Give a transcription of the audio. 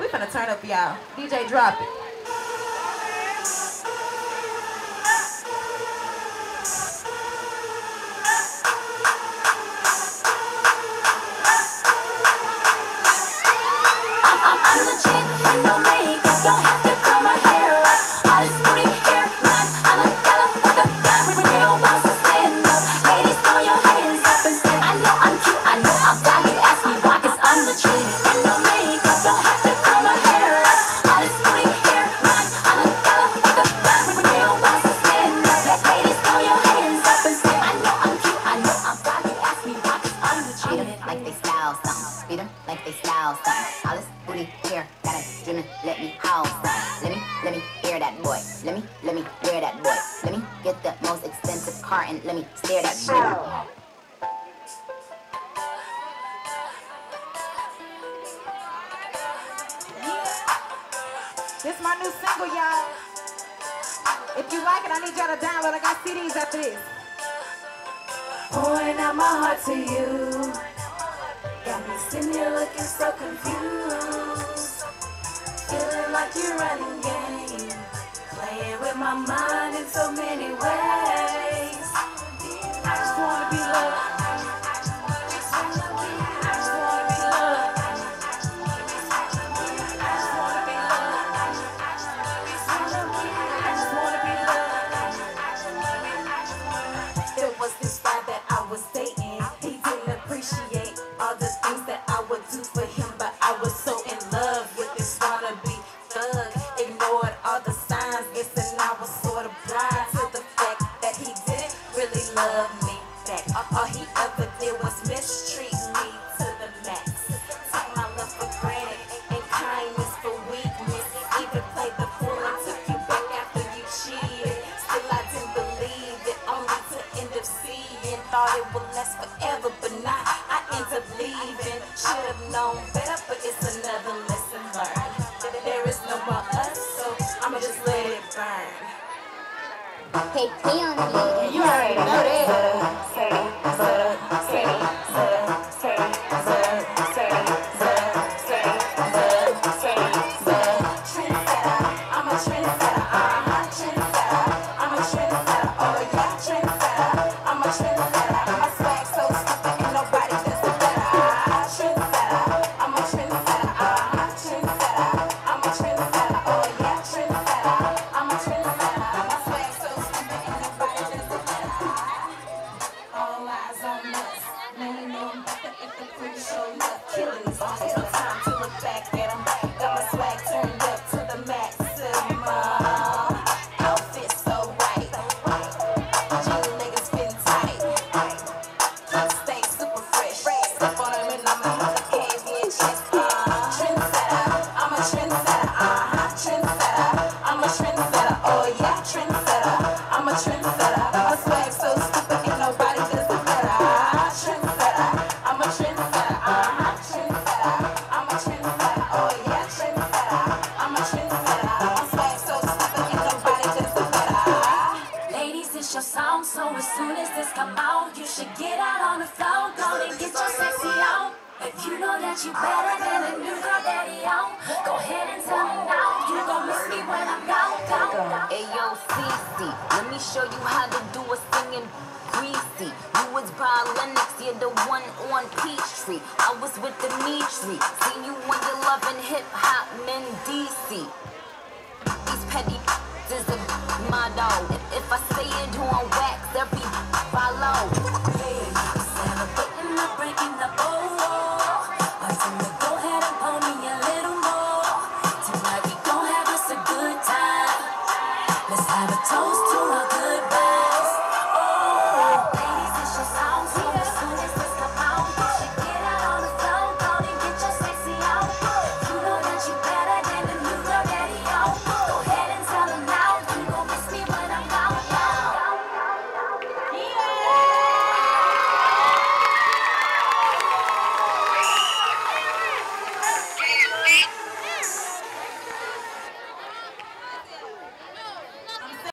We're gonna turn up y'all. DJ, drop it. This is my new single, y'all. If you like it, I need y'all to download. I got CDs after this. Pouring out my heart to you. Got me sitting here looking so confused. Feeling like you're running game. Playing with my mind in so many ways. I just wanna be loved. Follow. Hey, celebrating the breaking.